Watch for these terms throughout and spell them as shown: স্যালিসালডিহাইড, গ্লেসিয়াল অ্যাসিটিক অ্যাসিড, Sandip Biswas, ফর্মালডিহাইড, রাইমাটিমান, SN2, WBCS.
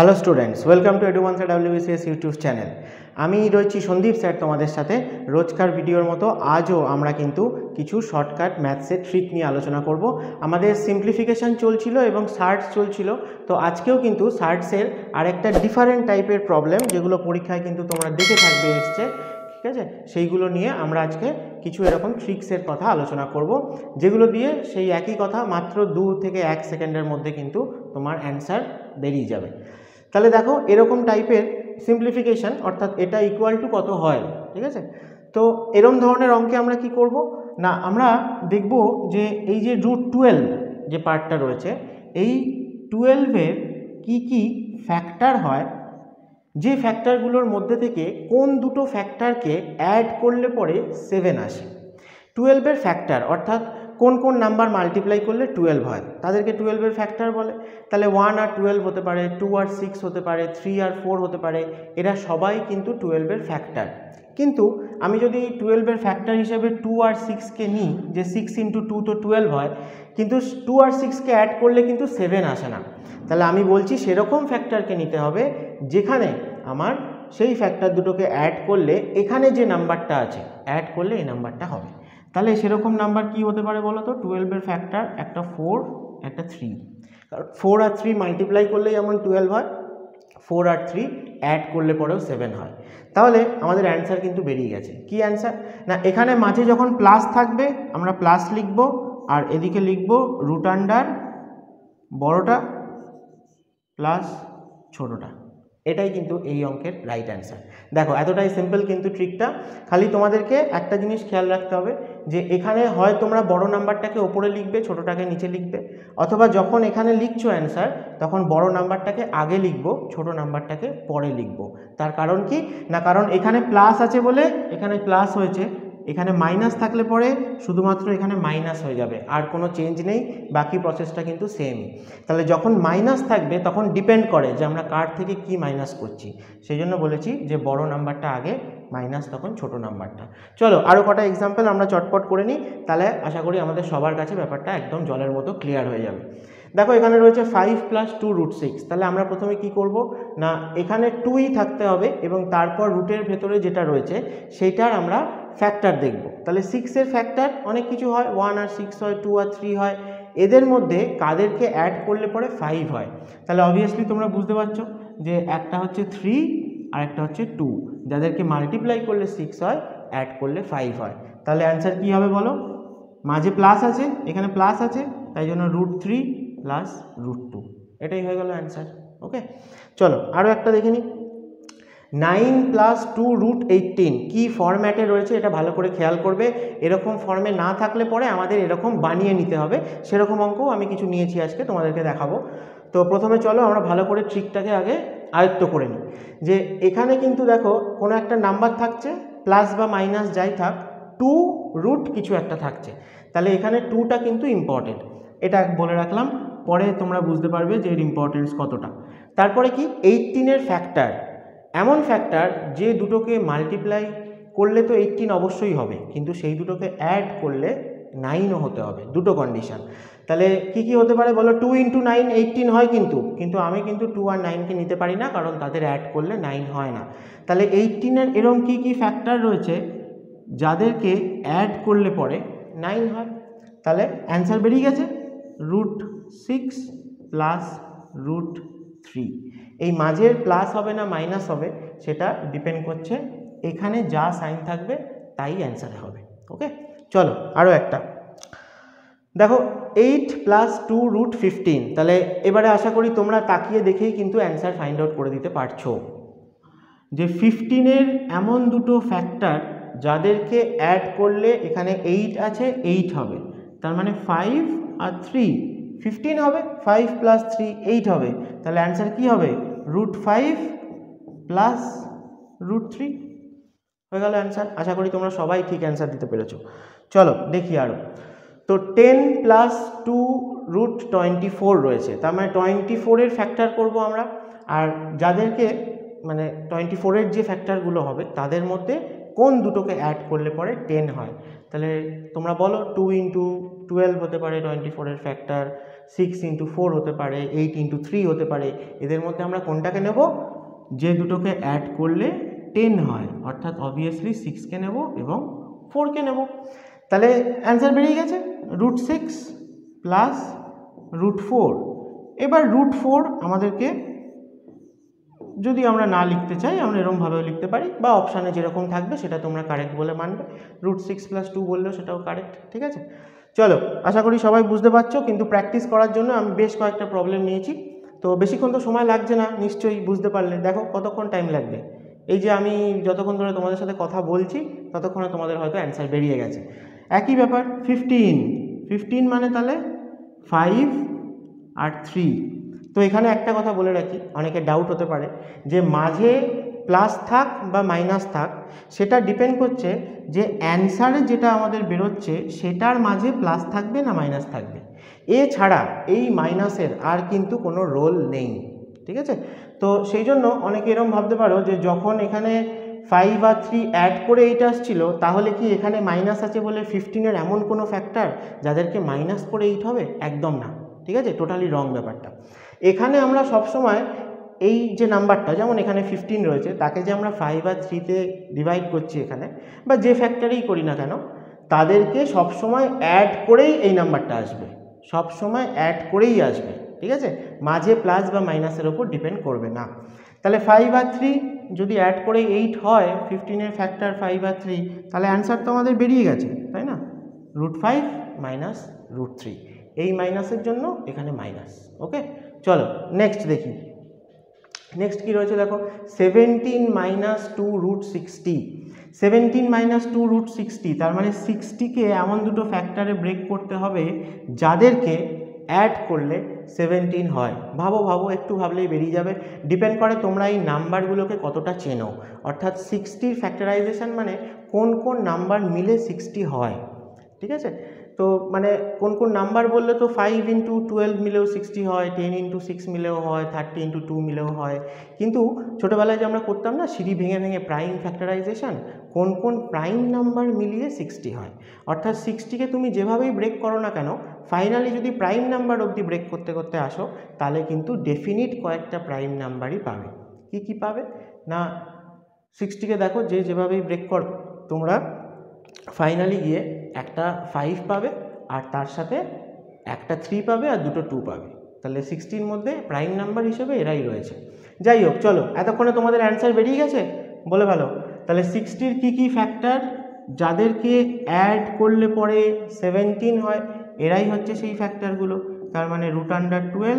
Hello students welcome to Eduvance WBCS YouTube channel आमी रयेछि Sandeep sir तोमादेर साथे रोजकार भिडियोर मतो आजो आमरा किन्तु किछु शर्टकाट मैथ्स ट्रिक निये आलोचना करबो। आमादेर सिम्प्लिफिकेशन चलछिलो एबं सार्ट्स चलछिलो, तो आजकेओ किन्तु सार्ट्सेर आरेकटा डिफारेंट टाइपेर प्रब्लेम जेगुलो परीक्षाय किन्तु तोमरा देखे थाकबे एसेछे, ठीक है, सेइगुलो निये आमरा आजके किछु एरकम ट्रिक्सर कथा आलोचना करब जेगुलो दिये सेइ एकई कथा मात्र 2 थेके 1 सेकेंडेर मध्ये किन्तु तोमार आंसर बेरिये जाबे। তাহলে দেখো এরকম টাইপের সিম্পলিফিকেশন অর্থাৎ এটা ইকুয়াল টু কত হয়, ঠিক আছে। তো এরকম ধরনের অঙ্কে আমরা কি করব না আমরা দেখব যে এই যে রুট 12 যে পার্টটা রয়েছে এই 12 এর কি কি ফ্যাক্টর হয়, যে ফ্যাক্টরগুলোর মধ্যে থেকে কোন দুটো ফ্যাক্টরকে অ্যাড করলে পরে 7 আসে। 12 এর ফ্যাক্টর অর্থাৎ কোন কোন নাম্বার মাল্টিপ্লাই করলে 12 হয় তাদেরকে 12 এর ফ্যাক্টর বলে। তাহলে 1 আর 12 হতে পারে, 2 আর 6 হতে পারে, 3 আর 4 হতে পারে, এরা সবাই কিন্তু 12 এর ফ্যাক্টর। কিন্তু আমি যদি 12 এর ফ্যাক্টর হিসেবে 2 আর 6 কে নিই, যে 6 ইনটু 2 তো 12 হয়, কিন্তু 2 আর 6 কে অ্যাড করলে কিন্তু 7 আসে না। তাহলে আমি বলছি সেরকম ফ্যাক্টরকে নিতে হবে যেখানে আমার সেই ফ্যাক্টর দুটোকে অ্যাড করলে এখানে যে নাম্বারটা আছে অ্যাড করলে এই নাম্বারটা হবে। তাহলে সেরকম নাম্বার কি হতে পারে বলো তো? 12 এর ফ্যাক্টর একটা 4 একটা 3, কারণ 4 আর 3 মাল্টিপ্লাই করলে যেমন 12 হয়, 4 আর 3 অ্যাড করলে পরেও 7 হয়। তাহলে আমাদের অ্যানসার কিন্তু বেরিয়ে গেছে। কি অ্যানসার না এখানে মাঝে যখন প্লাস থাকবে আমরা প্লাস লিখব, আর এদিকে লিখব রুট আন্ডার বড়টা প্লাস ছোটটা। এটাই কিন্তু এই অঙ্কের রাইট অ্যান্সার। দেখো এতটাই সিম্পল কিন্তু ট্রিকটা। খালি তোমাদেরকে একটা জিনিস খেয়াল রাখতে হবে যে এখানে হয় তোমরা বড় নাম্বারটাকে ওপরে লিখবে ছোটটাকে নিচে লিখবে, অথবা যখন এখানে লিখছো অ্যান্সার তখন বড় নাম্বারটাকে আগে লিখব ছোট নাম্বারটাকে পরে লিখব। তার কারণ কি না কারণ এখানে প্লাস আছে বলে এখানে প্লাস হয়েছে, এখানে মাইনাস থাকলে পরে শুধুমাত্র এখানে মাইনাস হয়ে যাবে, আর কোনো চেঞ্জ নেই, বাকি প্রসেসটা কিন্তু সেমই। তাহলে যখন মাইনাস থাকবে তখন ডিপেন্ড করে যে আমরা কার থেকে কি মাইনাস করছি, সেই জন্য বলেছি যে বড় নাম্বারটা আগে মাইনাস তখন ছোট নাম্বারটা। চলো আরও কটা এক্সাম্পল আমরা চটপট করে নিই, তাহলে আশা করি আমাদের সবার কাছে ব্যাপারটা একদম জলের মতো ক্লিয়ার হয়ে যাবে। দেখো এখানে রয়েছে 5 + 2 √6, তাহলে আমরা প্রথমে কি করব না এখানে 2ই থাকতে হবে এবং তারপর রুটের ভেতরে যেটা রয়েছে সেইটার আমরা ফ্যাক্টর দেখব। তাহলে 6 এর ফ্যাক্টর অনেক কিছু হয়, 1 আর 6 হয়, 2 আর 3 হয়, এদের মধ্যে কাদেরকে অ্যাড করলে পরে 5 হয়? তাহলে অবভিয়াসলি তোমরা বুঝতে পারছো যে একটা হচ্ছে 3 আর একটা হচ্ছে 2, যাদেরকে মাল্টিপ্লাই করলে 6 হয় অ্যাড করলে 5 হয়। তাহলে অ্যান্সার কী হবে বলো? মাঝে প্লাস আছে এখানে প্লাস আছে তাই জন্য √3 + √2, এটাই হয়ে গেল অ্যান্সার। ওকে চলো আরও একটা দেখে নিই। 9 + 2 √18 কী ফরম্যাটে রয়েছে এটা ভালো করে খেয়াল করবে। এরকম ফর্মে না থাকলে পরে আমাদের এরকম বানিয়ে নিতে হবে, সেরকম অঙ্কও আমি কিছু নিয়েছি আজকে তোমাদেরকে দেখাবো। তো প্রথমে চলো আমরা ভালো করে ট্রিকটাকে আগে আয়ত্ত করে নিই যে এখানে কিন্তু দেখো কোনো একটা নাম্বার থাকছে, প্লাস বা মাইনাস যাই থাক 2 রুট কিছু একটা থাকছে, তাহলে এখানে 2টা কিন্তু ইম্পর্টেন্ট, এটা বলে রাখলাম, পরে তোমরা বুঝতে পারবে যে এর ইম্পর্টেন্স কতটা। তারপরে কি 18 এর ফ্যাক্টর, এমন ফ্যাক্টর যে দুটোকে মাল্টিপ্লাই করলে তো 18 অবশ্যই হবে, কিন্তু সেই দুটোকে অ্যাড করলে 9ও হতে হবে, দুটো কন্ডিশন। তাহলে কি কি হতে পারে বলো? 2 × 9 = 18 হয়, কিন্তু আমি কিন্তু 2 আর 9কে নিতে পারি না কারণ তাদের অ্যাড করলে 9 হয় না। তাহলে 18 এর এরম কি কি ফ্যাক্টর রয়েছে যাদেরকে অ্যাড করলে পরে 9 হয়? তাহলে অ্যান্সার বেরিয়ে গেছে √6 + √3। এই মাঝের প্লাস হবে না মাইনাস হবে সেটা ডিপেন্ড করছে, এখানে যা সাইন থাকবে তাই অ্যান্সারে হবে। ওকে চলো আরও একটা দেখো 8 + 2 √15, তাহলে এবারে আশা করি তোমরা তাকিয়ে দেখেই কিন্তু অ্যান্সার ফাইন্ড আউট করে দিতে পারছো যে 15 এর এমন দুটো ফ্যাক্টর যাদেরকে অ্যাড করলে এখানে 8 আছে 8 হবে, তার মানে 5 আর 3 15 হবে, 5 + 3 8 হবে। তাহলে অ্যান্সার কী হবে? √5 + √3 হয়ে গেল অ্যান্সার। আশা করি তোমরা সবাই ঠিক অ্যান্সার দিতে পেরেছো। চলো দেখি আরও। তো 10 + 2 √24 রয়েছে, তার মানে 24 এর ফ্যাক্টর করব আমরা, আর যাদেরকে মানে 24 এর যে ফ্যাক্টরগুলো হবে তাদের মধ্যে कोन दुटोके एड करले परे 10 हय ताहले तोमरा बोलो 2 × 12 होते पारे 24 एर फैक्टर 6 × 4 होते पारे 8 × 3 होते पारे एदेर मध्ये आमरा कोनटाके नेब जे दुटोके एड करले 10 हय अर्थात obviously 6 के नेब एबं 4 के नेब ताहले आंसर बेरिये गेछे √6 + √4 एबार √4 आमादेरके যদি আমরা না লিখতে চাই আমরা এরকম ভাবে লিখতে পারি বা অপশনে যেরকম থাকবে সেটা তোমরা কারেক্ট বলে মানবে √6 + 2 বললেও সেটাও কারেক্ট ঠিক আছে চলো আশা করি সবাই বুঝতে পারছো কিন্তু প্র্যাকটিস করার জন্য আমি বেশ কয়েকটা প্রবলেম নিয়েছি তো বেশিক্ষণ তো সময় লাগবে না নিশ্চয়ই বুঝতে পারলে দেখো কতক্ষণ টাইম লাগবে এই যে আমি যতক্ষণ ধরে তোমাদের সাথে কথা বলছি ততক্ষণে তোমাদের হয়তো অ্যানসার বেরিয়ে গেছে একই ব্যাপার 15 মানে তাহলে 5 আর 3 तो ये एक कथा बोले रखी अनेके डाउट होते पारे जे माझे प्लस थाक बा माइनस थाक सेटा डिपेंड करछे जे आंसरे जेटा आमादेर बेरोच्छे सेटार माझे प्लस थाकबे ना माइनस थाकबे ए छाड़ा एई माइनसेर आर किन्तु कोनो रोल नेई ठीक आछे तो सेई जोन्नो अनेके एरकम भाबते पारो जे जखन एखाने 5 और 3 एड करे एटा आसछिलो ताहले कि एखाने माइनस आछे बोले 15 एर एमन कोनो फैक्टर जादेरके माइनस करे 8 होबे एकदम ना ठीक है टोटाली रंग ब्यापारटा एखाने आमरा सब समय ये नम्बरटा जेमन एखाने 15 रही है ताके जे आमरा 5 और 3 ते डिवाइड करछि एखाने बा जे फैक्टरेई करी ना केन तादेरके सब समय एड करेई एई नम्बरटा आसबे सब समय एड करेई आसबे ठीक है माझे प्लस बा माइनसेर उपर डिपेंड करबे ना ताहले 5 और 3 जदि एड करे 8 हय 15 एर फैक्टर 5 और 3 ताहले आंसर तो आमादेर बेरिये गेछे ताई ना √5 - √3 এই মাইনাসের জন্য এখানে মাইনাস ওকে চলো নেক্সট দেখি নেক্সট কি রয়েছে দেখো 17 - 2 √60 17 - 2 √60 তার মানে 60 কে এমন দুটো ফ্যাক্টরে ব্রেক করতে হবে যাদেরকে অ্যাড করলে 17 হয় ভাবো ভাবো একটু ভাবলেই বেরিয়ে যাবে ডিপেন্ড করে তোমরা এই নাম্বারগুলোকে কতটা চেনো অর্থাৎ 60 ফ্যাক্টরাইজেশন মানে কোন কোন নাম্বার মিলে 60 হয় ঠিক আছে तो माने कौन-कौन नम्बर बोले तो 5 × 12 मिले 60 है 10 × 6 मिले है 30 × 2 मिले है किन्तु छोटो बेलाय जो आमरा करताम ना सीढ़ी भेंगे भेंगे प्राइम फैक्टराइजेशन कौन-कौन प्राइम नम्बर मिलिए 60 है अर्थात 60 के तुमी जेभावेई ब्रेक करो ना केन फाइनली यदि प्राइम नम्बर अब्दि ब्रेक करते करते आसो ताहले किन्तु डेफिनिट कयेकटा प्राइम नम्बरई पाबे कि पाबे ना 60 के देखो जे जेभावेई ब्रेक कर तोमरा फाइनली गिये একটা 5 পাবে আর তার সাথে একটা 3 পাবে আর দুটো 2 পাবে তাহলে 60 এর মধ্যে প্রাইম নাম্বার হিসেবে এরাই রয়েছে যাই হোক চলো এতক্ষণে তোমাদের आंसर বেরিয়ে গেছে বলে ভালো তাহলে 60 এর কি কি ফ্যাক্টর যাদেরকে অ্যাড করলে পরে 17 হয় এরাই হচ্ছে সেই ফ্যাক্টরগুলো তার মানে √12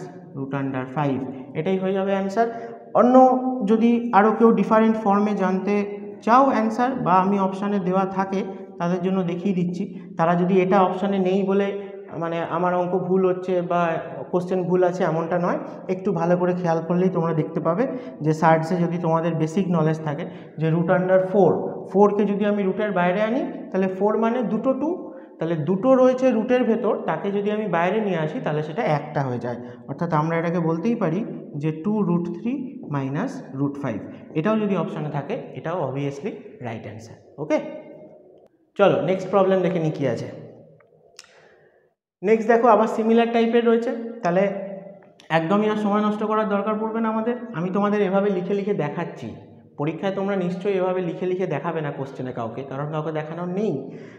- √5 এটাই হয়ে যাবে आंसर অন্য যদি আরো কেউ ডিফারেন্ট ফর্মে জানতে চাও आंसर বা আমি অপশনে দেওয়া থাকে तादेर जोन्नो देखिए दिच्छी तारा जोदि एटा अपशने नेई बोले माने आमार अंक भूल होच्छे बा कोश्चेन भूल आछे एमनटा नय एकटू भालो करे खेयाल करलेई तोमरा देखते पाबे जे सार्चे जोदि तोमादेर बेसिक नलेज थाके जे √4 के जोदि आमी रूटेर बाइरे आनी ताहले 4 माने दुटो 2 ताहले दुटो रयेछे रूटेर भेतर ताके जोदि आमी बाइरे निये आसि ताहले सेटा एकटा हये जाय अर्थात आमरा एटाके बोलतेई पारी जे 2 √3 - √5 एटाओ जोदि अपशने थाके एटाओ obviously राइट आंसर ओके चलो नेक्स्ट प्रॉब्लेम देखे नहीं किया जाए नेक्स्ट देखो आबार सिमिलर टाइपेर रयेछे ताहले एकदम ही समय नष्ट करार दरकार पड़बे ना आमादेर आमी तोमादेर एभावे लिखे लिखे देखाच्छि परीक्षाय तोमरा निश्चयई एभावे लिखे लिखे देखाबे ना कोश्चेने काउके कारण काउके देखानो नेई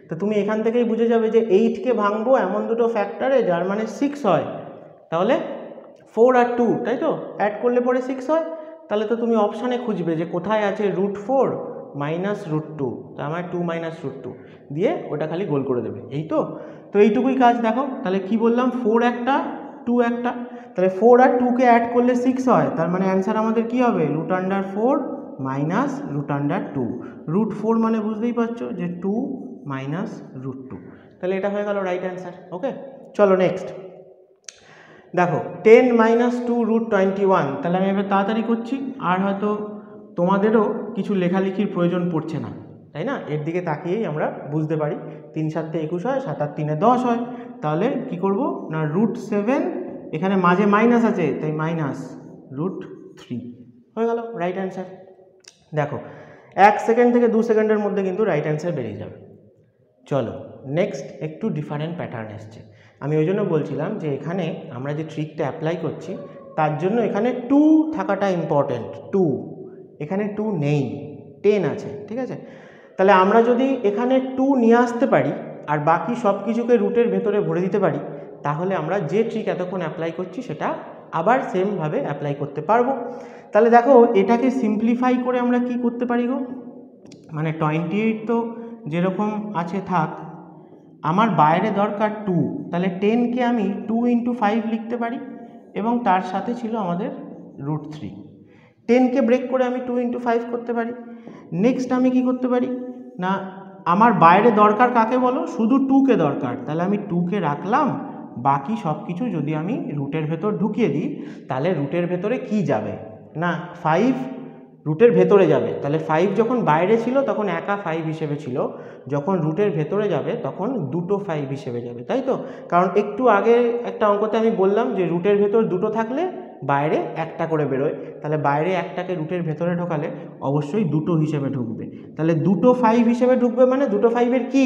तो तुमि एखान थेकेई बुझे जाबे जे 8 के भांगबो एमन दुटो फैक्टरे जार माने 6 हय ताहले 4 और 2 ताई तो एड करले परे 6 हय ताहले तो तुमि अपशने खुंजबे जे कोथाय आछे √4 - √2 तो 2 - √2 दिए ओटा खाली गोल कर देवे तो यहीटुकु काज देखो ताहले कि बोललाम 4 एकटा 2 एकटा ताहले 4 और 2 के एड कर ले 6 हय तार माने आंसर आमादेर कि होबे √4 - √2 √4 माने बुझतेई पारछो जे 2 - √2 ताहले एटा हये गेल राइट आंसर ओके चलो नेक्स्ट देखो 10 - 2 √21 ताहले आमि एबारे ताड़ाताड़ि करछि आर हयतो तोमादेरो किछु लेखालेखिर प्रयोजन पड़छे ना ताई ना एर दिके ताकिएई आमरा बुझते पारी 3 × 7 = 21 हय 7 और 3 = 10 हय ताहले कि करब ना √7 एखाने माझे माइनस आछे ताई माइनस √3 हये गेल राइट आंसर देखो एक सेकेंड থেকে 2 সেকেন্ডের মধ্যে কিন্তু রাইট অ্যান্সার বেরিয়ে যাবে। চলো নেক্সট একটু ডিফারেন্ট প্যাটার্ন আসছে। আমি ওই জন্য বলছিলাম যে এখানে আমরা যে ট্রিকটা অ্যাপ্লাই করছি তার জন্য এখানে 2 থাকাটা ইম্পর্টেন্ট। 2 এখানে 2 নেই, 10 আছে, ঠিক আছে। তাহলে আমরা যদি এখানে 2 নিয়ে আসতে পারি আর বাকি সব কিছুকে রুটের ভেতরে ভরে দিতে পারি তাহলে আমরা যে ট্রিক এতক্ষণ অ্যাপ্লাই করছি সেটা আবার সেমভাবে অ্যাপ্লাই করতে পারবো। তাহলে দেখো এটাকে সিম্পলিফাই করে আমরা কি করতে পারি গো, মানে 28 তো যেরকম আছে থাক, আমার বাইরে দরকার 2, তাহলে 10কে আমি 2 × 5 লিখতে পারি এবং তার সাথে ছিল আমাদের √3। 10কে ব্রেক করে আমি 2 × 5 করতে পারি। নেক্সট আমি কি করতে পারি না, আমার বাইরে দরকার কাকে বলো, শুধু 2কে দরকার, তাহলে আমি 2কে রাখলাম, বাকি সব কিছু যদি আমি রুটের ভেতর ঢুকিয়ে দিই তাহলে রুটের ভেতরে কি যাবে না 5 রুটের ভেতরে যাবে। তাহলে 5 যখন বাইরে ছিল তখন একা 5 হিসেবে ছিল, যখন রুটের ভেতরে যাবে তখন দুটো 5 হিসেবে যাবে, তাই তো। কারণ একটু আগে একটা অঙ্কতে আমি বললাম যে রুটের ভেতর দুটো থাকলে বাইরে একটা করে বেরোয়, তাহলে বাইরে একটাকে রুটের ভেতরে ঢোকালে অবশ্যই দুটো হিসেবে ঢুকবে। তাহলে দুটো 5 হিসেবে ঢুকবে মানে দুটো 5-এর কি,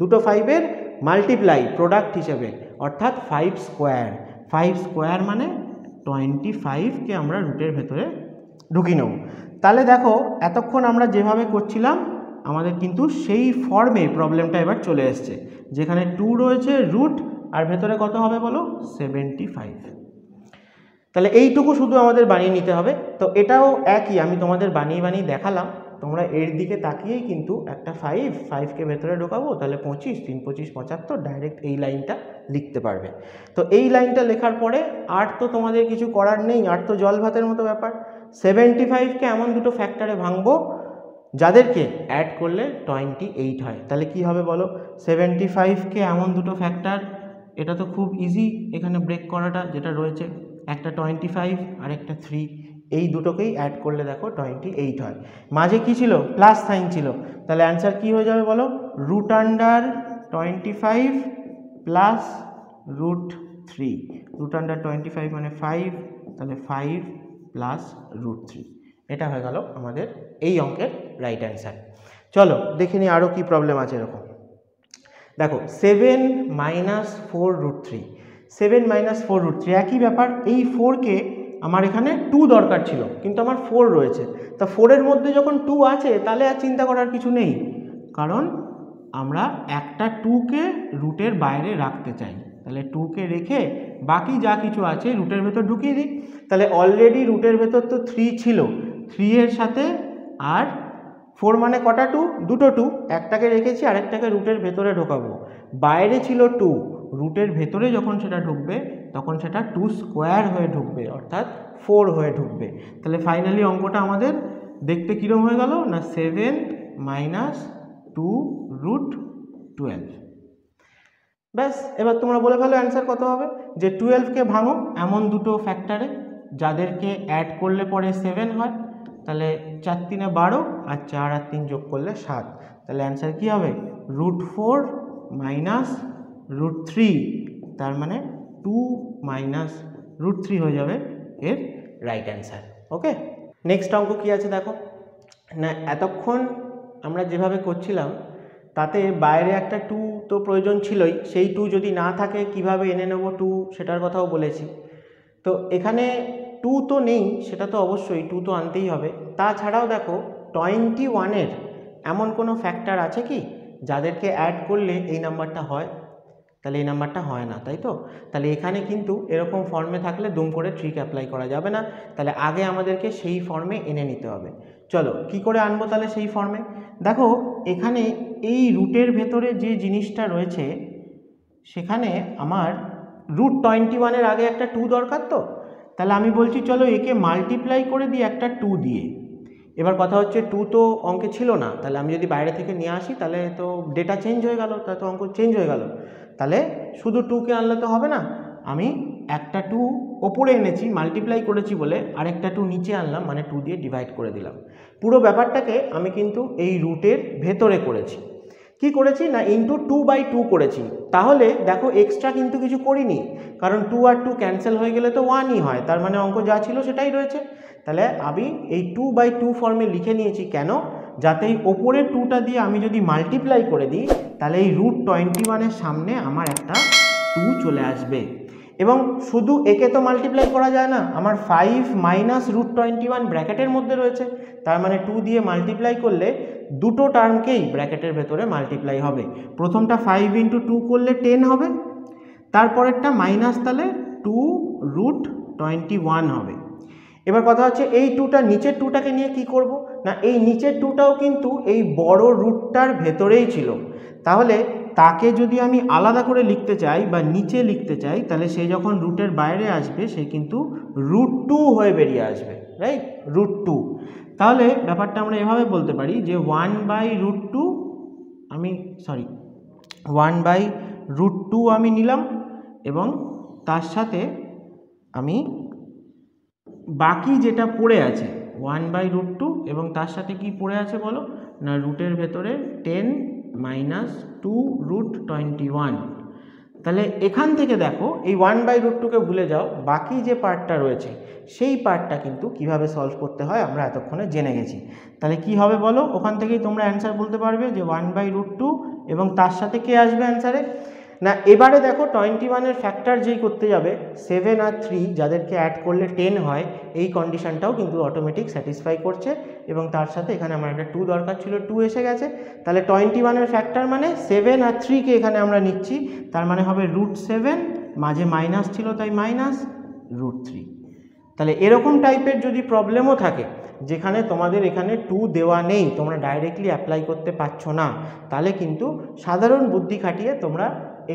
দুটো 5-এর মাল্টিপ্লাই প্রোডাক্ট হিসেবে, অর্থাৎ 5²। 5² মানে 25কে আমরা রুটের ভেতরে ঢুকিয়ে নেব। তাহলে দেখো এতক্ষণ আমরা যেভাবে করছিলাম আমাদের কিন্তু সেই ফর্মে প্রবলেমটা এবার চলে এসছে, যেখানে 2 রয়েছে রুট আর ভেতরে কত হবে বলো 75। তাহলে এইটুকু শুধু আমাদের বানিয়ে নিতে হবে। তো এটাও একই আমি তোমাদের বানিয়ে বানিয়ে দেখালাম, তোমরা এর দিকে তাকিয়েই কিন্তু একটা 5কে ভেতরে ঢোকাবো, তাহলে 25, 3, 25, 75 ডাইরেক্ট এই লাইনটা লিখতে পারবে। তো এই লাইনটা লেখার পরে আর তো তোমাদের কিছু করার নেই, আর তো জল ভাতের মতো ব্যাপার। 75কে এমন দুটো ফ্যাক্টরে ভাঙবো যাদেরকে অ্যাড করলে 28 হয়। তাহলে কি হবে বলো, 75কে এমন দুটো ফ্যাক্টর, এটা তো খুব ইজি এখানে ব্রেক করাটা, যেটা রয়েছে একটা 25 আর একটা 3, এই দুটোকেই অ্যাড করলে দেখো 28 হয়। মাঝে কি ছিল প্লাস সাইন ছিল, তাহলে অ্যান্সার কি হয়ে যাবে বলো, √25 প্লাস √3। √25 মানে 5, তাহলে 5 প্লাস √3, এটা হয়ে গেল আমাদের এই অঙ্কের রাইট অ্যান্সার। চলো দেখে নিই আরও কী প্রবলেম আছে। এরকম দেখো 7 - 4√3। 7 - 4√3 একই ব্যাপার। এই 4কে আমার এখানে 2 দরকার ছিল কিন্তু আমার 4 রয়েছে, তা 4-এর মধ্যে যখন 2 আছে তাহলে আর চিন্তা করার কিছু নেই, কারণ আমরা একটা 2কে রুটের বাইরে রাখতে চাই। তাহলে 2কে রেখে বাকি যা কিছু আছে রুটের ভেতর ঢুকিয়ে দিই। তাহলে অলরেডি রুটের ভেতর তো 3 ছিল, 3-এর সাথে আর 4 মানে কটা 2, দুটো 2, একটাকে রেখেছি আরেকটাকে রুটের ভেতরে ঢোকাবো। বাইরে ছিল 2, রুটের ভেতরে যখন সেটা ঢুকবে তখন সেটা 2² হয়ে ঢুকবে, অর্থাৎ 4 হয়ে ঢুকবে। তাহলে ফাইনালি অঙ্কটা আমাদের দেখতে কীরকম হয়ে গেল না 7 - 2√12। ব্যাস এবার তোমরা বলে ফেলো অ্যান্সার কত হবে, যে 12কে ভাঙো এমন দুটো ফ্যাক্টরে যাদেরকে অ্যাড করলে পরে 7 হয়। তাহলে 4 × 3 = 12 আর 4 আর 3 যোগ করলে 7। তাহলে অ্যান্সার কী হবে √4 - √3, তার মানে 2 - √3 হয়ে যাবে এর রাইট অ্যান্সার। ওকে নেক্সট অঙ্ক কী আছে দেখো না, এতক্ষণ আমরা যেভাবে করছিলাম তাতে বাইরে একটা 2 তো প্রয়োজন ছিলই, সেই 2 যদি না থাকে কিভাবে এনে নেব 2 সেটার কথাও বলেছি। তো এখানে 2 তো নেই, সেটা তো অবশ্যই 2 তো আনতেই হবে। তাছাড়াও দেখো 21-এর এমন কোনো ফ্যাক্টর আছে কি যাদেরকে অ্যাড করলে এই নাম্বারটা হয়, তাহলে এই নাম্বারটা হয় না, তাই তো। তাহলে এখানে কিন্তু এরকম ফর্মে থাকলে দুম করে ট্রিক অ্যাপ্লাই করা যাবে না, তাহলে আগে আমাদেরকে সেই ফর্মে এনে নিতে হবে। চলো কি করে আনবো তাহলে সেই ফর্মে, দেখো এখানে এই রুটের ভেতরে যে জিনিসটা রয়েছে সেখানে আমার √21-এর আগে একটা 2 দরকার। তো তাহলে আমি বলছি চলো একে মাল্টিপ্লাই করে দিই একটা 2 দিয়ে। এবার কথা হচ্ছে 2 তো অঙ্কে ছিল না, তাহলে আমি যদি বাইরে থেকে নিয়ে আসি তাহলে তো ডেটা চেঞ্জ হয়ে গেল, তাহলে তো অঙ্ক চেঞ্জ হয়ে গেল। তাহলে শুধু 2কে আনলে তো হবে না, আমি একটা 2 ওপরে এনেছি মাল্টিপ্লাই করেছি বলে আরেকটা 2 নিচে আনলাম, মানে 2 দিয়ে ডিভাইড করে দিলাম। পুরো ব্যাপারটাকে আমি কিন্তু এই রুটের ভেতরে করেছি, কি করেছি না × 2/2 করেছি। তাহলে দেখো এক্সট্রা কিন্তু কিছু করিনি, কারণ 2 আর 2 ক্যান্সেল হয়ে গেলে তো 1ই হয়, তার মানে অঙ্ক যা ছিল সেটাই রয়েছে। তাহলে আমি এই 2/2 ফর্মে লিখে নিয়েছি, কেন जाते ओपरे टूटा दिए आमी जोदी माल्टिप्लाई करे दी ताहले रूट 21 सामने आमार एकटा 2 चले आसबे एबं शुधु एके तो माल्टिप्लाई करा जाए ना आमार 5 माइनस रूट 21 ब्रैकेटेर मध्य रयेछे तार माने 2 दिए माल्टिप्लाई करले दुटो टार्मकेई ब्रैकेटेर भेतरे माल्टिप्लाई होबे प्रथमटा 5 इंटू 2 करले 10 होबे तारपरेरटा माइनस ताहले 2 रूट 21 होबे। एबार कथा होच्छे एई 2टा नीचेर 2 टाके निये कि करब ना एई नीचेर 2टाओ किन्तु एई बड़ो रूटटार भेतरेई छिलो ताहले ताके जोदि आमी आलादा करे लिखते चाई बा नीचे लिखते चाई ताहले से जखन रूटेर बाइरे आसबे से किन्तु रूट टू होये बेरिये आसबे राइट रूट टू ताहले ब्यापारटा आमरा एभावे बोलते पारी जे 1/√2 आमी सरि 1/√2 आमी निलाम एबं तार साथे आमी बाकी जेटा पड़े आछे 1/√2 एबं तार साथे कि पड़े आछे बोलो ना रूटेर भेतरे 10 माइनस 2 रूट 21 ताहले एखान थेके देखो ये 1/√2 के भूले जाओ बाकी जे पार्टटा रयेछे सेई पार्टटा किन्तु किभाबे सल्व करते हय आमरा एतक्षणे जेने गेछि ताहले कि होबे बोलो ओखान थेकेई तोमरा आंसर बोलते पारबे जे 1/√2 एबं तार साथे के आसबे आंसारे ना। एबारे देखो 21 फैक्टर जेई करते जाबे 7 और 3 जादेरके ऐड करले 10 हय एई कन्डिशनटाओ किन्तु अटोमेटिक सैटिस्फाई करछे एबं तार साथे एखाने आमार एकटा 2 दरकार छिलो 2 एसे गेछे ताहले 21 फैक्टर माने 7 और 3 के एखाने आमरा निच्छि तार माने होबे √7 माझे माइनस छिलो ताई माइनस √3 ताहले एरकम टाइपेर जोदि प्रब्लेमओ थाके যেখানে তোমাদের এখানে 2 দেওয়া নেই তোমরা डायरेक्टली অ্যাপ্লাই করতে পারছো না তাহলে কিন্তু সাধারণ বুদ্ধি খাটিয়ে তোমরা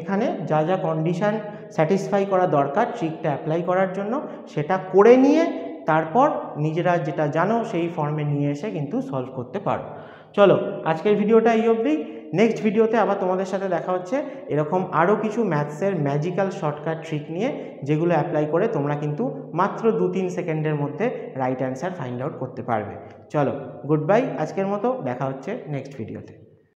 এখানে যা যা কন্ডিশন স্যাটিসফাই করা দরকার ট্রিকটা অ্যাপ্লাই করার জন্য সেটা করে নিয়ে তারপর নিজেরা যেটা জানো সেই ফর্মে নিয়ে এসে কিন্তু সলভ করতে পারো। চলো আজকের ভিডিওটা এই অবধি। নেক্সট ভিডিওতে আবার তোমাদের সাথে দেখা হচ্ছে এরকম আরও কিছু ম্যাথসের ম্যাজিক্যাল শর্টকাট ট্রিক নিয়ে যেগুলো অ্যাপ্লাই করে তোমরা কিন্তু মাত্র 2-3 সেকেন্ডের মধ্যে রাইট অ্যান্সার ফাইন্ড আউট করতে পারবে। চলো গুড বাই আজকের মতো দেখা হচ্ছে নেক্সট ভিডিওতে।